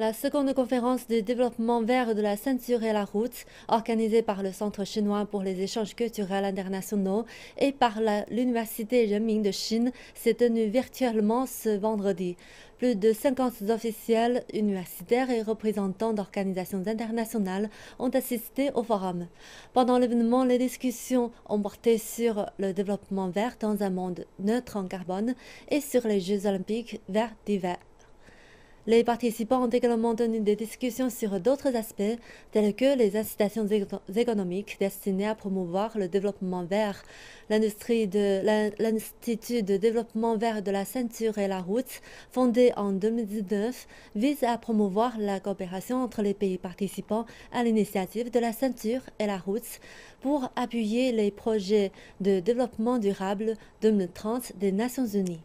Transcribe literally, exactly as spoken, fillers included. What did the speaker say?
La seconde conférence de développement vert de la ceinture et la route, organisée par le Centre chinois pour les échanges culturels internationaux et par l'Université Renmin de Chine, s'est tenue virtuellement ce vendredi. Plus de cinquante officiels universitaires et représentants d'organisations internationales ont assisté au forum. Pendant l'événement, les discussions ont porté sur le développement vert dans un monde neutre en carbone et sur les Jeux olympiques verts d'hiver. Les participants ont également tenu des discussions sur d'autres aspects, tels que les incitations économiques destinées à promouvoir le développement vert, l'industrie de l'Institut de développement vert de la ceinture et la route, fondé en deux mille dix-neuf, vise à promouvoir la coopération entre les pays participants à l'initiative de la ceinture et la route pour appuyer les projets de développement durable deux mille trente des Nations Unies.